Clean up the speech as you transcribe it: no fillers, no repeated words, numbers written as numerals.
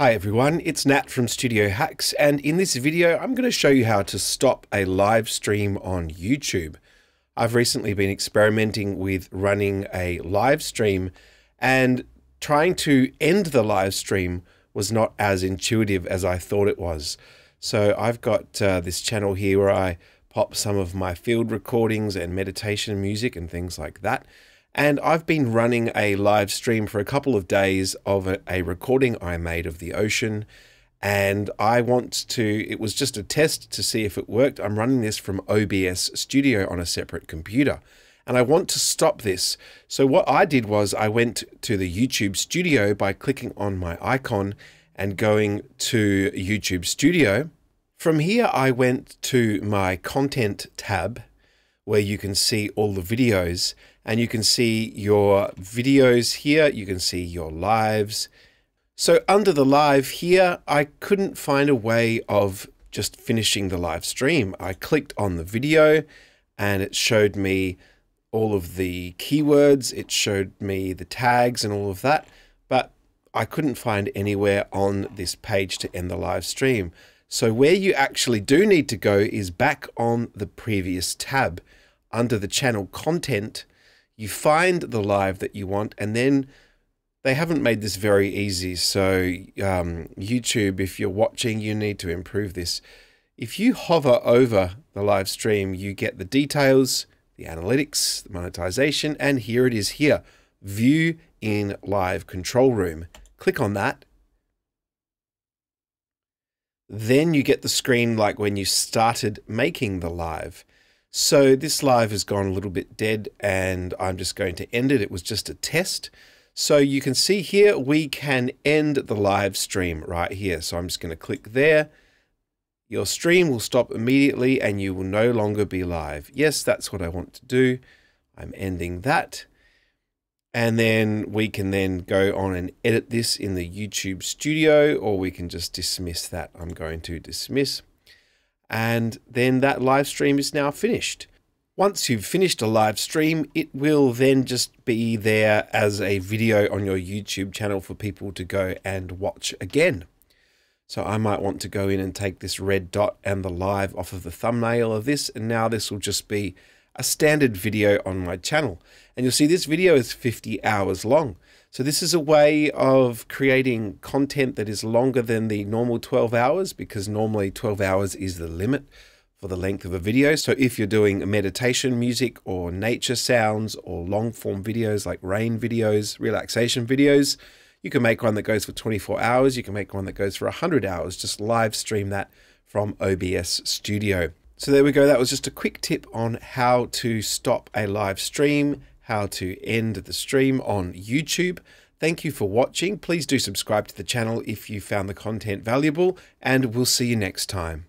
Hi everyone, it's Nat from Studio Hacks, and in this video I'm going to show you how to stop a live stream on YouTube. I've recently been experimenting with running a live stream, and trying to end the live stream was not as intuitive as I thought it was. So I've got this channel here where I pop some of my field recordings and meditation music and things like that. And I've been running a live stream for a couple of days of a recording I made of the ocean. And I want to, it was just a test to see if it worked. I'm running this from OBS Studio on a separate computer. And I want to stop this. So what I did was I went to the YouTube Studio by clicking on my icon and going to YouTube Studio. From here, I went to my content tab, where you can see all the videos, and you can see your videos here, you can see your lives. So under the live here, I couldn't find a way of just finishing the live stream. I clicked on the video and it showed me all of the keywords, it showed me the tags and all of that, but I couldn't find anywhere on this page to end the live stream. So where you actually do need to go is back on the previous tab. Under the channel content, you find the live that you want, and then they haven't made this very easy. So YouTube, if you're watching, you need to improve this. If you hover over the live stream, you get the details, the analytics, the monetization, and here it is here, view in live control room. Click on that. Then you get the screen like when you started making the live. So this live has gone a little bit dead, and I'm just going to end it. It was just a test. So you can see here, we can end the live stream right here. So I'm just going to click there. Your stream will stop immediately and you will no longer be live. Yes, that's what I want to do. I'm ending that. And then we can then go on and edit this in the YouTube Studio, or we can just dismiss that. I'm going to dismiss. And then that live stream is now finished. Once you've finished a live stream, it will then just be there as a video on your YouTube channel for people to go and watch again. So I might want to go in and take this red dot and the live off of the thumbnail of this. And now this will just be a standard video on my channel. And you'll see this video is 50 hours long. So this is a way of creating content that is longer than the normal 12 hours, because normally 12 hours is the limit for the length of a video. So if you're doing meditation music or nature sounds or long form videos like rain videos, relaxation videos, you can make one that goes for 24 hours. You can make one that goes for 100 hours. Just live stream that from OBS Studio. So there we go. That was just a quick tip on how to stop a live stream, how to end the stream on YouTube. Thank you for watching. Please do subscribe to the channel if you found the content valuable, and we'll see you next time.